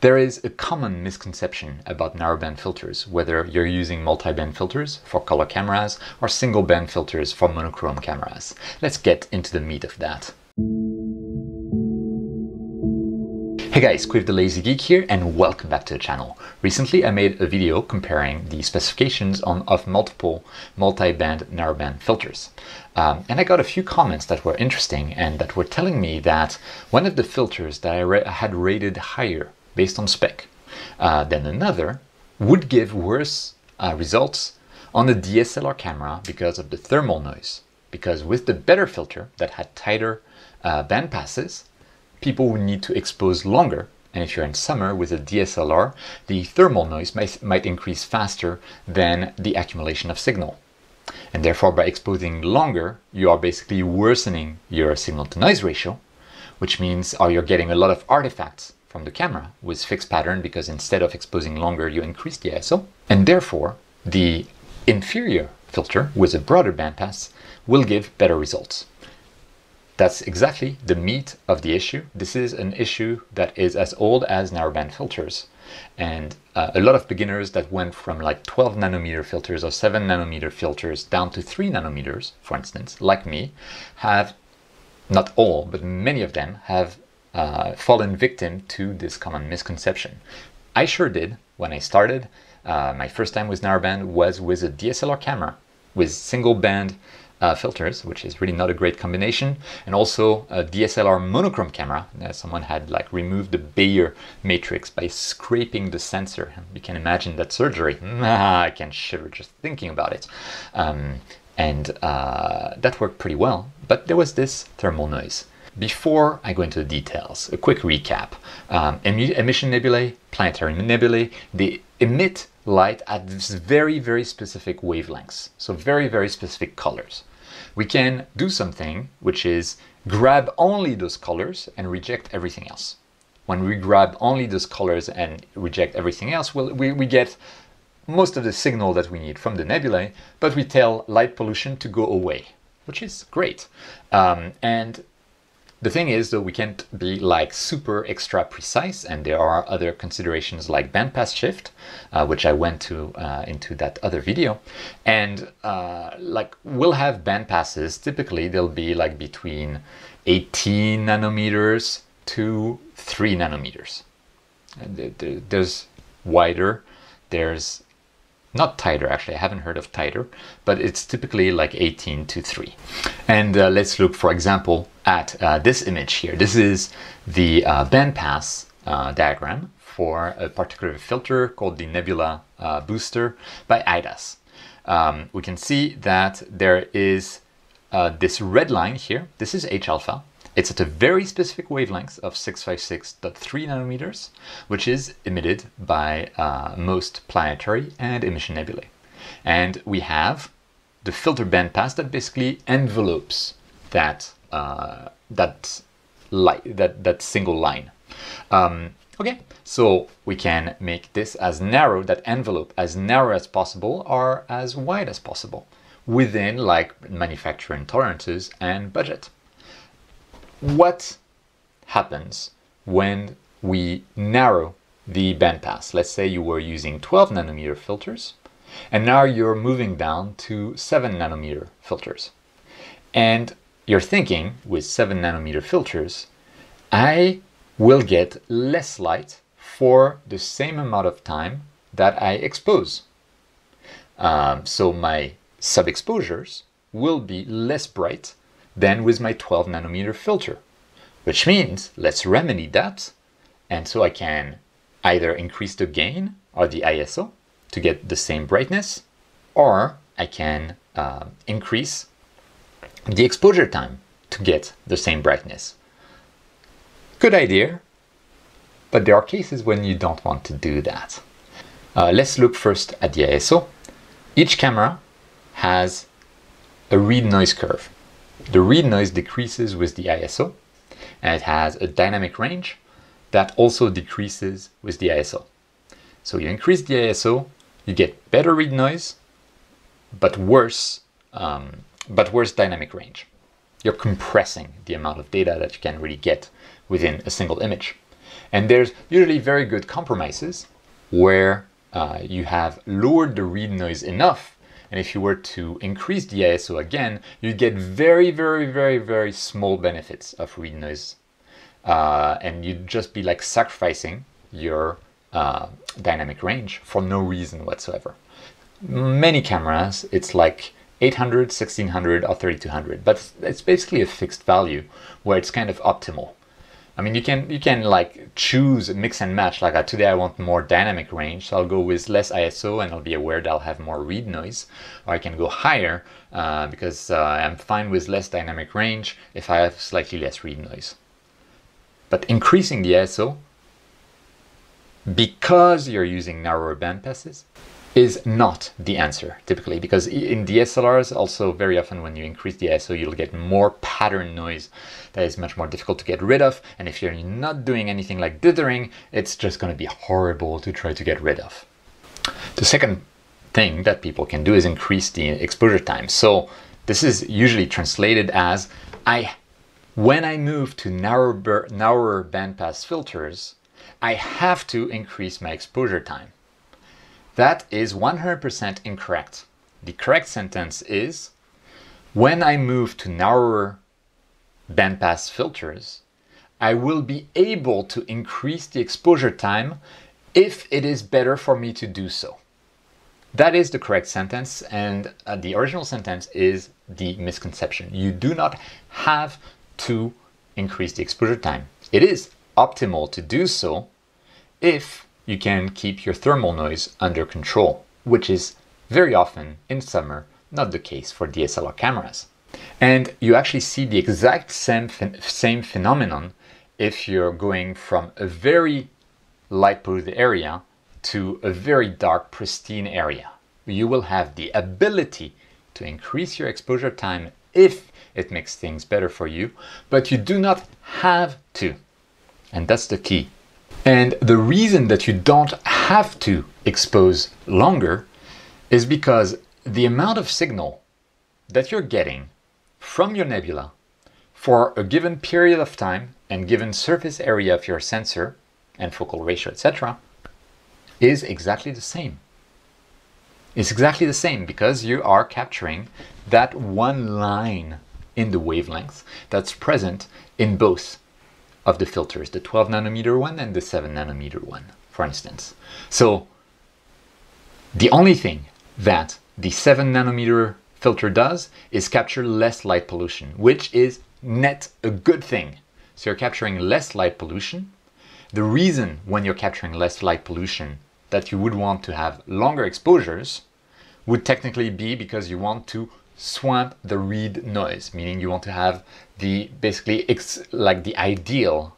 There is a common misconception about narrowband filters, whether you're using multi-band filters for color cameras or single band filters for monochrome cameras. Let's get into the meat of that. Hey guys, Cuiv the Lazy Geek here and welcome back to the channel. Recently I made a video comparing the specifications of multiple multi-band narrowband filters. And I got a few comments that were interesting and that were telling me that one of the filters that I had rated higher based on spec than another would give worse results on a DSLR camera because of the thermal noise. Because with the better filter that had tighter band passes, people would need to expose longer. And if you're in summer with a DSLR, the thermal noise might increase faster than the accumulation of signal. And therefore, by exposing longer, you are basically worsening your signal to noise ratio, which means you're getting a lot of artifacts from the camera with fixed pattern because instead of exposing longer, you increase the ISO. And therefore, the inferior filter with a broader bandpass will give better results. That's exactly the meat of the issue. This is an issue that is as old as narrowband filters. And a lot of beginners that went from like 12 nanometer filters or 7 nanometer filters down to 3 nanometers, for instance, like me, have, not all, but many of them have fallen victim to this common misconception. I sure did when I started. My first time with narrowband was with a DSLR camera with single band filters, which is really not a great combination, and also a DSLR monochrome camera. Someone had like removed the Bayer matrix by scraping the sensor. You can imagine that surgery. I can shiver just thinking about it. That worked pretty well, but there was this thermal noise. Before I go into the details, a quick recap. Emission nebulae, planetary nebulae, they emit light at very, very specific wavelengths. So very, very specific colors. We can do something which is grab only those colors and reject everything else. When we grab only those colors and reject everything else, well, we get most of the signal that we need from the nebulae, but we tell light pollution to go away, which is great. The thing is, though, we can't be like super extra precise, and there are other considerations like bandpass shift, which I went to into that other video, and like we'll have bandpasses. Typically, they'll be like between 18 nanometers to 3 nanometers. There's wider, there's not tighter, actually, I haven't heard of tighter, but it's typically like 18 to 3. And let's look, for example, at this image here. This is the bandpass diagram for a particular filter called the Nebula Booster by IDAS. We can see that there is this red line here. This is H-alpha. It's at a very specific wavelength of 656.3 nanometers, which is emitted by most planetary and emission nebulae. And we have the filter bandpass that basically envelopes that that single line. Okay, so we can make this as narrow, that envelope as narrow as possible or as wide as possible within like manufacturing tolerances and budget. What happens when we narrow the bandpass? Let's say you were using 12 nanometer filters and now you're moving down to 7 nanometer filters. And you're thinking with 7 nanometer filters, I will get less light for the same amount of time that I expose. So my sub-exposures will be less bright than with my 12 nanometer filter, which means let's remedy that. And so I can either increase the gain or the ISO to get the same brightness, or I can increase the exposure time to get the same brightness. Good idea, but there are cases when you don't want to do that. Let's look first at the ISO. Each camera has a read noise curve. The read noise decreases with the ISO, and it has a dynamic range that also decreases with the ISO. So you increase the ISO, you get better read noise, but worse dynamic range. You're compressing the amount of data that you can really get within a single image. And there's usually very good compromises where you have lowered the read noise enough, and if you were to increase the ISO again, you'd get very, very, very, very small benefits of read noise. And you'd just be like sacrificing your dynamic range for no reason whatsoever. Many cameras, it's like 800, 1600, or 3200, but it's basically a fixed value where it's kind of optimal. I mean, you can like choose, mix and match, like today I want more dynamic range, so I'll go with less ISO and I'll be aware that I'll have more read noise, or I can go higher because I'm fine with less dynamic range if I have slightly less read noise. But increasing the ISO, because you're using narrower band passes, is not the answer typically, because in DSLRs also very often when you increase the ISO you'll get more pattern noise that is much more difficult to get rid of, and if you're not doing anything like dithering, it's just going to be horrible to try to get rid of. The second thing that people can do is increase the exposure time. So this is usually translated as, when I move to narrower bandpass filters, I have to increase my exposure time. That is 100% incorrect. The correct sentence is, when I move to narrower bandpass filters, I will be able to increase the exposure time if it is better for me to do so. That is the correct sentence, and the original sentence is the misconception. You do not have to increase the exposure time. It is optimal to do so if you can keep your thermal noise under control, which is very often in summer not the case for DSLR cameras. And you actually see the exact same phenomenon if you're going from a very light polluted area to a very dark, pristine area. You will have the ability to increase your exposure time if it makes things better for you, but you do not have to. And that's the key. And the reason that you don't have to expose longer is because the amount of signal that you're getting from your nebula for a given period of time and given surface area of your sensor and focal ratio, etc., is exactly the same. It's exactly the same because you are capturing that one line in the wavelength that's present in both of the filters, the 12 nanometer one and the 7 nanometer one, for instance. So the only thing that the 7 nanometer filter does is capture less light pollution, which is net a good thing. So you're capturing less light pollution. The reason when you're capturing less light pollution that you would want to have longer exposures would technically be because you want to swamp the read noise, meaning you want to have the basically the ideal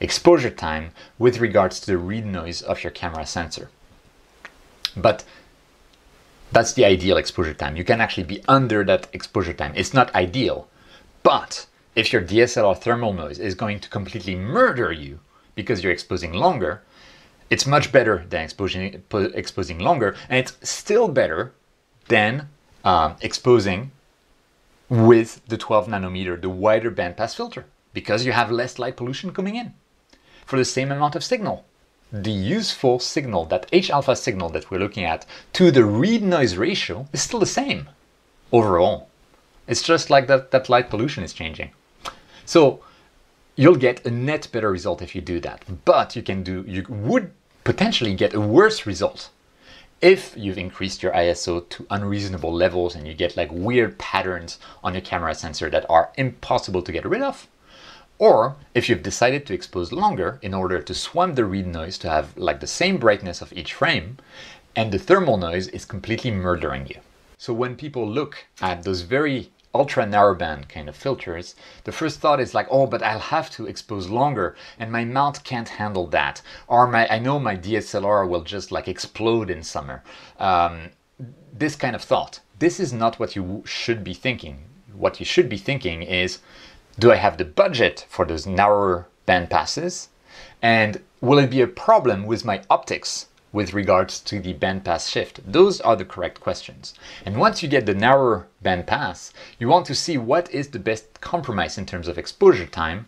exposure time with regards to the read noise of your camera sensor. But that's the ideal exposure time. You can actually be under that exposure time. It's not ideal, but if your DSLR thermal noise is going to completely murder you because you're exposing longer, it's much better than exposing longer, and it's still better than exposing with the 12 nanometer, the wider bandpass filter, because you have less light pollution coming in for the same amount of signal. The useful signal, that H-alpha signal that we're looking at to the read noise ratio, is still the same overall. It's just like that light pollution is changing. So you'll get a net better result if you do that, but you would potentially get a worse result if you've increased your ISO to unreasonable levels and you get like weird patterns on your camera sensor that are impossible to get rid of, or if you've decided to expose longer in order to swamp the read noise to have like the same brightness of each frame, and the thermal noise is completely murdering you. So when people look at those very ultra narrowband kind of filters, the first thought is like, oh, but I'll have to expose longer and my mount can't handle that, or I know my DSLR will just like explode in summer. This kind of thought. This is not what you should be thinking. What you should be thinking is, do I have the budget for those narrower band passes, and will it be a problem with my optics with regards to the bandpass shift? Those are the correct questions. And once you get the narrower bandpass, you want to see what is the best compromise in terms of exposure time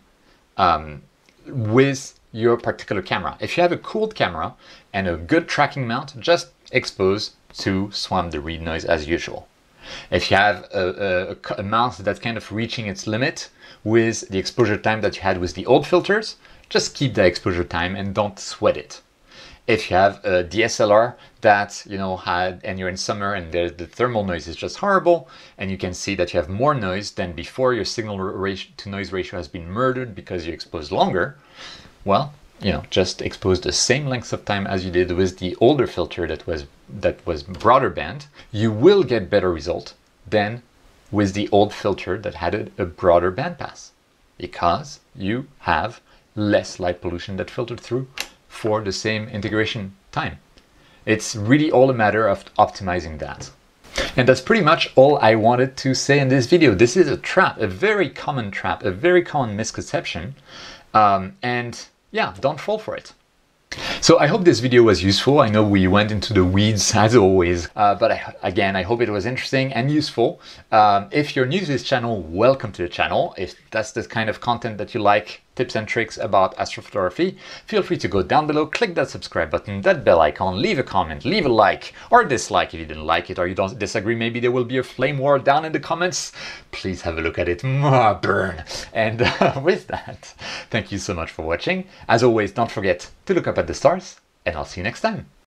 with your particular camera. If you have a cooled camera and a good tracking mount, just expose to swamp the read noise as usual. If you have a mount that's kind of reaching its limit with the exposure time that you had with the old filters, just keep that exposure time and don't sweat it. If you have a DSLR that, you know, and you're in summer and the thermal noise is just horrible, and you can see that you have more noise than before, your signal to noise ratio has been murdered because you exposed longer, well, you know, just expose the same length of time as you did with the older filter that was broader band. You will get better result than with the old filter that had a broader band pass, because you have less light pollution that filtered through for the same integration time. It's really all a matter of optimizing that. And that's pretty much all I wanted to say in this video. This is a trap, a very common trap, a very common misconception. And yeah, don't fall for it. So I hope this video was useful. I know we went into the weeds as always, but again, I hope it was interesting and useful. If you're new to this channel, welcome to the channel. If that's the kind of content that you like, tips and tricks about astrophotography, feel free to go down below, click that subscribe button, that bell icon, leave a comment, leave a like or dislike if you didn't like it or you don't disagree. Maybe there will be a flame war down in the comments. Please have a look at it. Burn. And with that, thank you so much for watching. As always, don't forget to look up at the stars, and I'll see you next time.